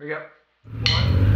Here we go. One.